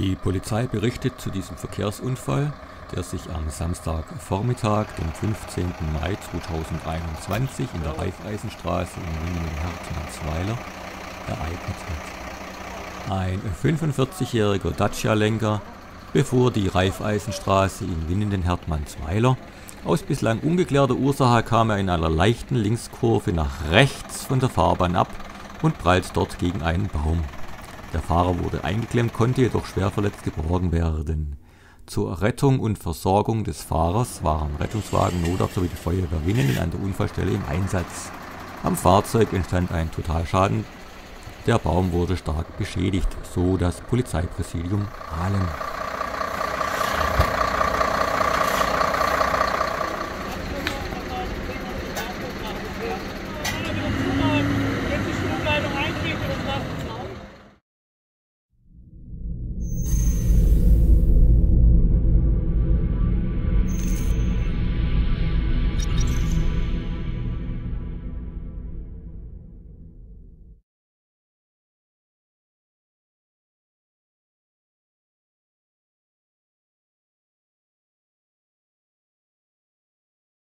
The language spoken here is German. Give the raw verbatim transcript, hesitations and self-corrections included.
Die Polizei berichtet zu diesem Verkehrsunfall, der sich am Samstagvormittag, dem fünfzehnten Mai zweitausendeinundzwanzig, in der Raiffeisenstraße in Winnenden-Hertmannsweiler ereignet hat. Ein fünfundvierzigjähriger Dacia-Lenker befuhr die Raiffeisenstraße in Winnenden-Hertmannsweiler. Aus bislang ungeklärter Ursache kam er in einer leichten Linkskurve nach rechts von der Fahrbahn ab und prallte dort gegen einen Baum. Der Fahrer wurde eingeklemmt, konnte jedoch schwer verletzt geborgen werden. Zur Rettung und Versorgung des Fahrers waren Rettungswagen, Notarzt sowie die Feuerwehr Winnenden an der Unfallstelle im Einsatz. Am Fahrzeug entstand ein Totalschaden. Der Baum wurde stark beschädigt, so das Polizeipräsidium Ahlen.